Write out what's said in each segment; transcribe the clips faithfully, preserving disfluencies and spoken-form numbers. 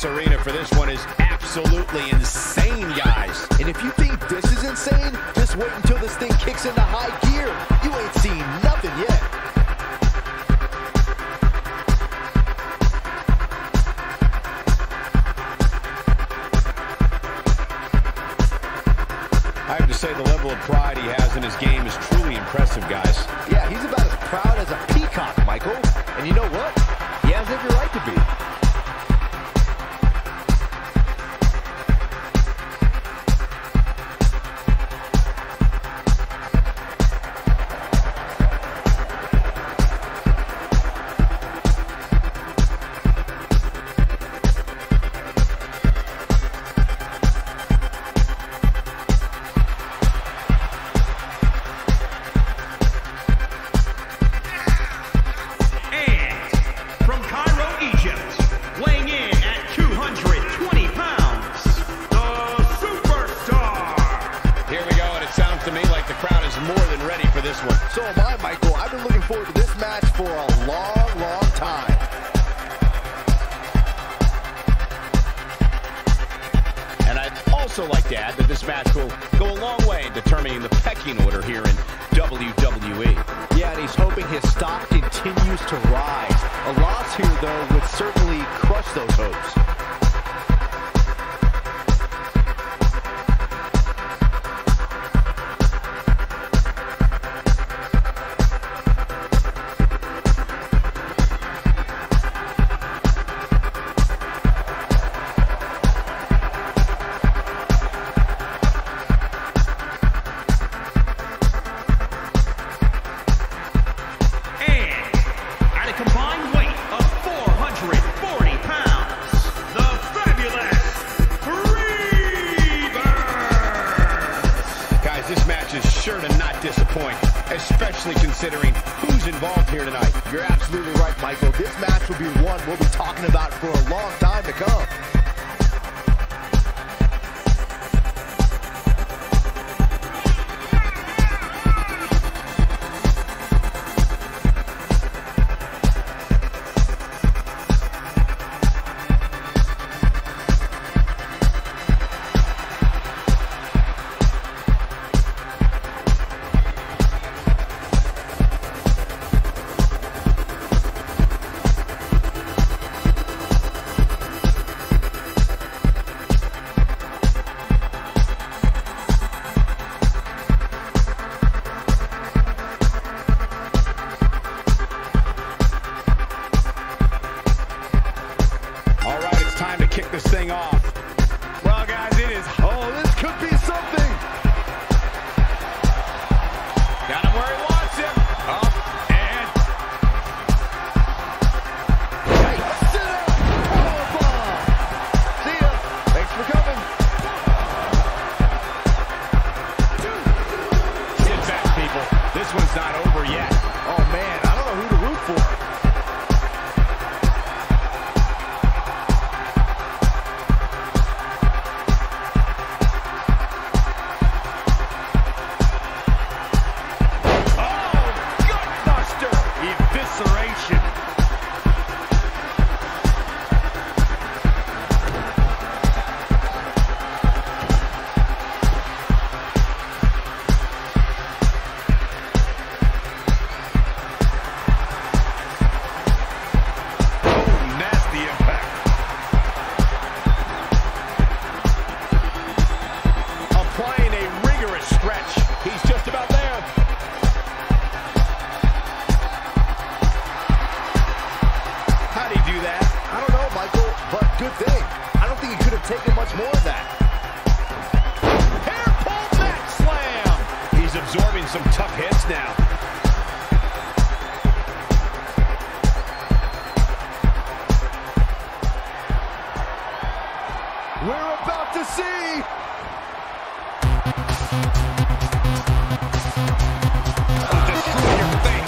this arena for this one is absolutely insane, guys. And if you think this is insane, just wait until this thing kicks into high gear. You ain't seen nothing yet. I have to say the level of pride he has in his game is truly impressive, guys. Yeah, he's about as proud as a peacock, Michael. And you know what? He has every right to be. So am I, Michael. I've been looking forward to this match for a long, long time. And I'd also like to add that this match will go a long way in determining the pecking order here in W W E. Yeah, and he's hoping his stock continues to rise. A loss here, though, would certainly crush those hopes. Especially considering who's involved here tonight. You're absolutely right, Michael. This match will be one we'll be talking about for a long time to come. We're about to see! What a win!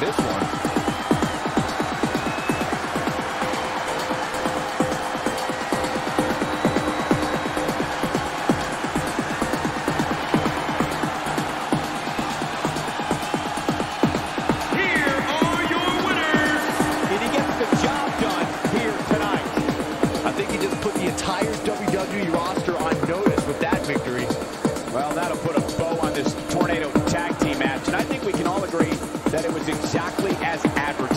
this one. Exactly as advertised.